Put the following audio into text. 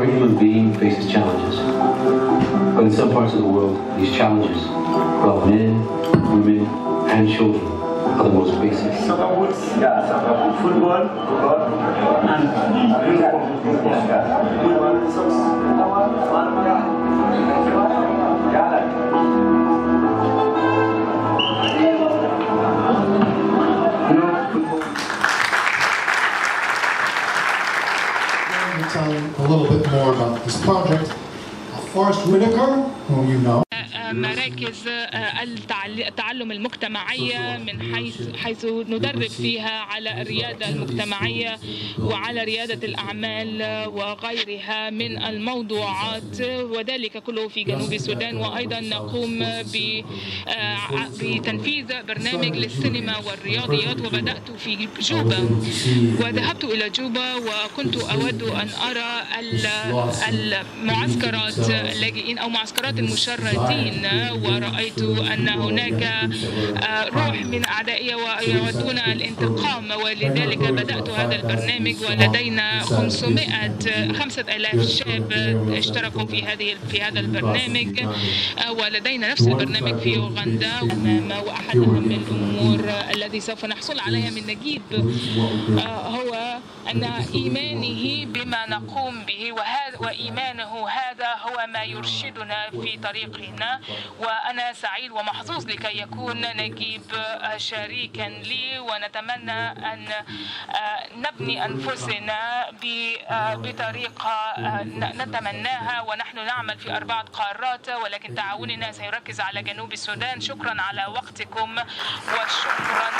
Our human being faces challenges, but in some parts of the world, these challenges involve men, women, and children are the most basic. Football, a little bit more about this project. Forrest Whitaker, whom you know. مراكز التعلم المجتمعية من حيث ندرب فيها على الريادة المجتمعية وعلى ريادة الأعمال وغيرها من الموضوعات، وذلك كله في جنوب السودان. وأيضا نقوم بتنفيذ برنامج للسينما والرياضيات، وبدأت في جوبا وذهبت إلى جوبا، وكنت أود أن أرى المعسكرات اللاجئين أو معسكرات المشردين، ورأيت أن هناك روح من أعدائي ويودون الانتقام، ولذلك بدأت هذا البرنامج. ولدينا 5000 شاب اشتركوا في هذا البرنامج، ولدينا نفس البرنامج في أوغندا. وأحدهم من الأمور الذي سوف نحصل عليها من نجيب هو أن إيمانه بما نقوم به، وإيمانه هذا هو ما يرشدنا في طريقنا. وأنا سعيد ومحظوظ لكي يكون نجيب شريكا لي، ونتمنى أن نبني أنفسنا بطريقة نتمناها. ونحن نعمل في 4 قارات، ولكن تعاوننا سيركز على جنوب السودان. شكرا على وقتكم وشكرا